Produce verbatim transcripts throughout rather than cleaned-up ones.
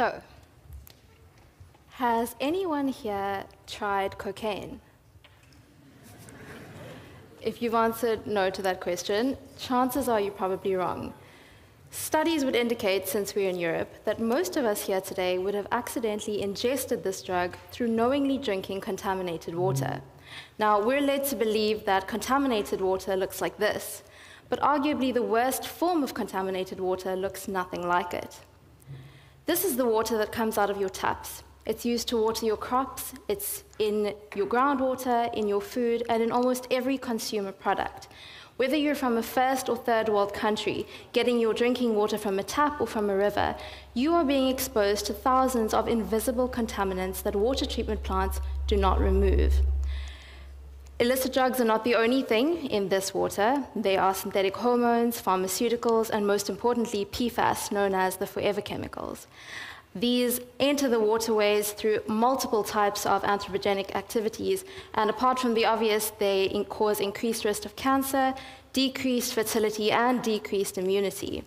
So, has anyone here tried cocaine? If you've answered no to that question, chances are you're probably wrong. Studies would indicate, since we're in Europe, that most of us here today would have accidentally ingested this drug through knowingly drinking contaminated water. Now, we're led to believe that contaminated water looks like this, but arguably the worst form of contaminated water looks nothing like it. This is the water that comes out of your taps. It's used to water your crops, it's in your groundwater, in your food, and in almost every consumer product. Whether you're from a first or third world country, getting your drinking water from a tap or from a river, you are being exposed to thousands of invisible contaminants that water treatment plants do not remove. Illicit drugs are not the only thing in this water. They are synthetic hormones, pharmaceuticals, and most importantly, P FAS, known as the forever chemicals. These enter the waterways through multiple types of anthropogenic activities, and apart from the obvious, they in cause increased risk of cancer, decreased fertility, and decreased immunity.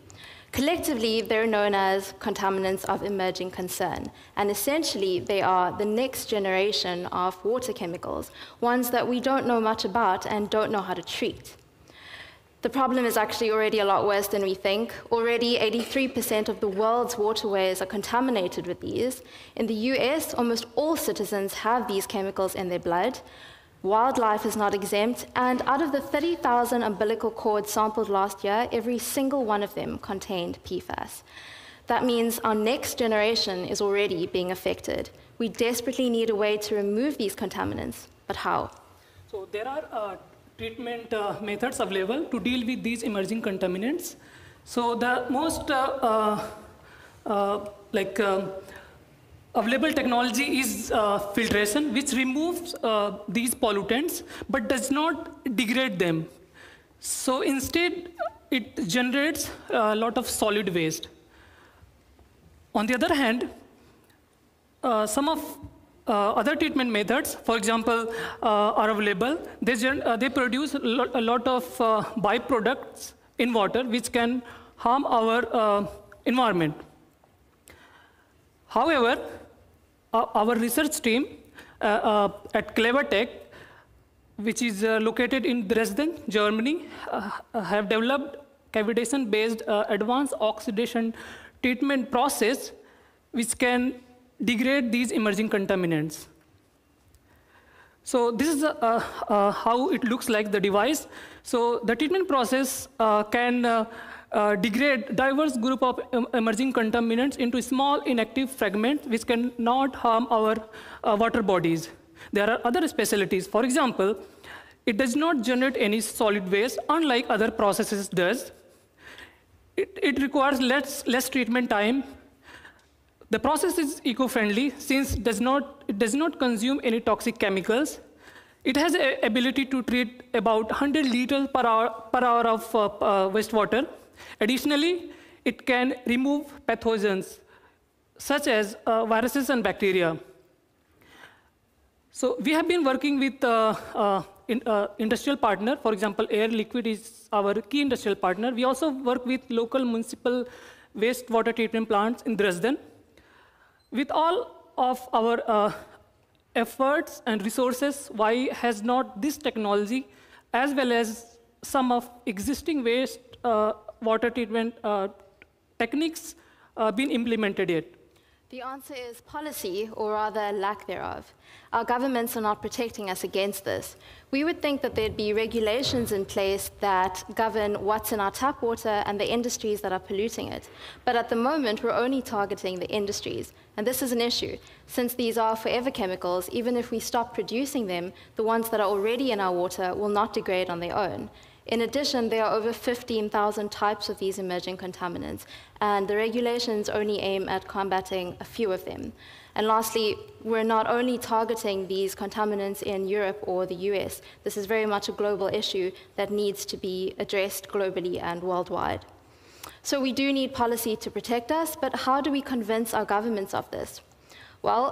Collectively, they're known as contaminants of emerging concern, and essentially, they are the next generation of water chemicals, ones that we don't know much about and don't know how to treat. The problem is actually already a lot worse than we think. Already, eighty-three percent of the world's waterways are contaminated with these. In the U S, almost all citizens have these chemicals in their blood. Wildlife is not exempt, and out of the thirty thousand umbilical cords sampled last year, every single one of them contained P FAS. That means our next generation is already being affected. We desperately need a way to remove these contaminants, but how? So there are uh treatment uh, methods available to deal with these emerging contaminants. So the most uh, uh, uh, like uh, available technology is uh, filtration, which removes uh, these pollutants but does not degrade them. So instead, it generates a lot of solid waste. On the other hand, uh, some of Uh, other treatment methods, for example, uh, are available. They, uh, they produce a lot, a lot of uh, byproducts in water which can harm our uh, environment. However, uh, our research team uh, uh, at CLEWATEC, which is uh, located in Dresden, Germany, uh, have developed cavitation-based uh, advanced oxidation treatment process which can degrade these emerging contaminants. So this is uh, uh, how it looks like, the device. So the treatment process uh, can uh, uh, degrade diverse group of emerging contaminants into small inactive fragments which can not harm our uh, water bodies. There are other specialties. For example, it does not generate any solid waste, unlike other processes does. It, it requires less, less treatment time. The process is eco-friendly since does not, it does not consume any toxic chemicals. It has the ability to treat about one hundred liters per hour, per hour of uh, uh, wastewater. Additionally, it can remove pathogens such as uh, viruses and bacteria. So we have been working with uh, uh, in, uh, industrial partner. For example, Air Liquide is our key industrial partner. We also work with local municipal wastewater treatment plants in Dresden. With all of our uh, efforts and resources, why has not this technology, as well as some of existing waste uh, water treatment uh, techniques, uh, been implemented yet? The answer is policy, or rather lack thereof. Our governments are not protecting us against this. We would think that there'd be regulations in place that govern what's in our tap water and the industries that are polluting it. But at the moment, we're only targeting the industries. And this is an issue, since these are forever chemicals. Even if we stop producing them, the ones that are already in our water will not degrade on their own. In addition, there are over fifteen thousand types of these emerging contaminants, and the regulations only aim at combating a few of them. And lastly, we're not only targeting these contaminants in Europe or the U S. This is very much a global issue that needs to be addressed globally and worldwide. So we do need policy to protect us, but how do we convince our governments of this? Well,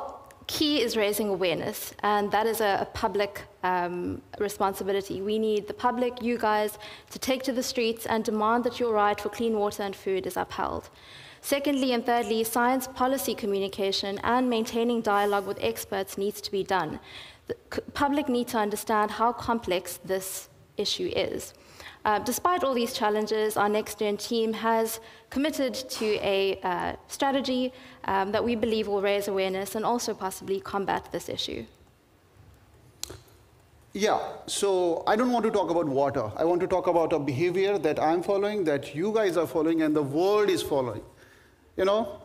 key is raising awareness, and that is a, a public um, responsibility. We need the public, you guys, to take to the streets and demand that your right for clean water and food is upheld. Secondly, and thirdly, science policy communication and maintaining dialogue with experts needs to be done. The public need to understand how complex this issue is. Uh, despite all these challenges, our NextGen team has committed to a uh, strategy um, that we believe will raise awareness and also possibly combat this issue. Yeah, so I don't want to talk about water. I want to talk about a behavior that I'm following, that you guys are following, and the world is following. You know,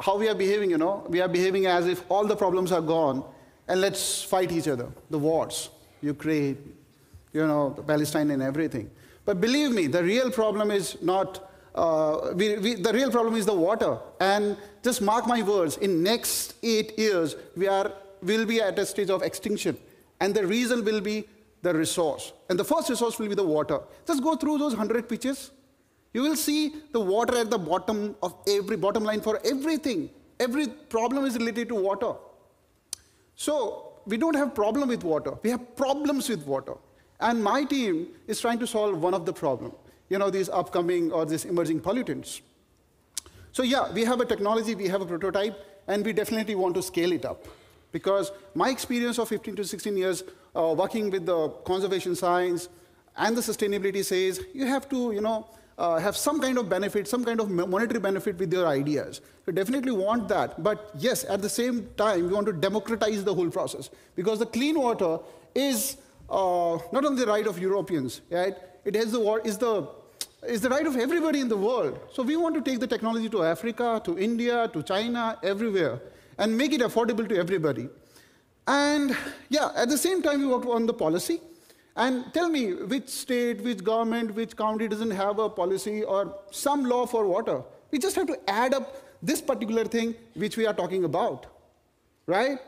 how we are behaving, you know? We are behaving as if all the problems are gone, and let's fight each other. The wars, Ukraine, you know, Palestine and everything. But believe me, the real problem is not, uh, we, we, the real problem is the water. And just mark my words, in next eight years, we are, will be at a stage of extinction. And the reason will be the resource. And the first resource will be the water. Just go through those one hundred pitches. You will see the water at the bottom of every, bottom line for everything. Every problem is related to water. So we don't have problem with water. We have problems with water. And my team is trying to solve one of the problem, you know, these upcoming or these emerging pollutants. So yeah, we have a technology, we have a prototype, and we definitely want to scale it up. Because my experience of fifteen to sixteen years uh, working with the conservation science and the sustainability says you have to, you know, uh, have some kind of benefit, some kind of monetary benefit with your ideas. You definitely want that. But yes, at the same time, we want to democratize the whole process. Because the clean water is uh, not only the right of Europeans, right? It has the, is the, is the right of everybody in the world. So we want to take the technology to Africa, to India, to China, everywhere, and make it affordable to everybody. And yeah, at the same time, we work on the policy. And tell me, which state, which government, which county doesn't have a policy or some law for water? We just have to add up this particular thing which we are talking about, right?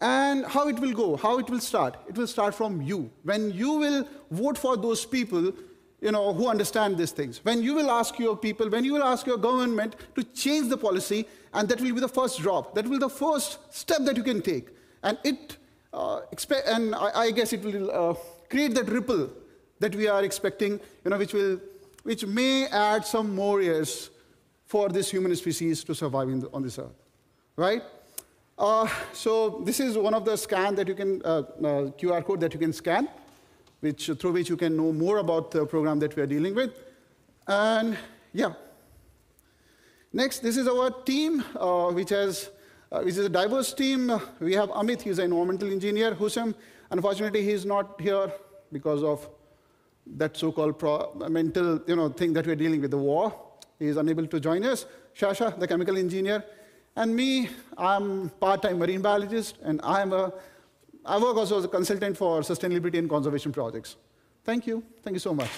And how it will go, how it will start? It will start from you. When you will vote for those people, you know, who understand these things. When you will ask your people, when you will ask your government to change the policy, and that will be the first drop. That will be the first step that you can take. And it, uh, and I, I guess it will uh, create that ripple that we are expecting, you know, which will, which may add some more years for this human species to survive in the, on this earth, right? Uh, so this is one of the scan that you can, uh, uh, Q R code that you can scan, which, through which you can know more about the program that we are dealing with. And yeah. Next, this is our team, uh, which, has, uh, which is a diverse team. We have Amit, he's an environmental engineer. Husam, unfortunately, he's not here because of that so-called mental you know, thing that we're dealing with, the war. He is unable to join us. Shasha, the chemical engineer. And me, I'm part-time marine biologist, and I'm a I work also as a consultant for sustainability and conservation projects. Thank you. Thank you so much.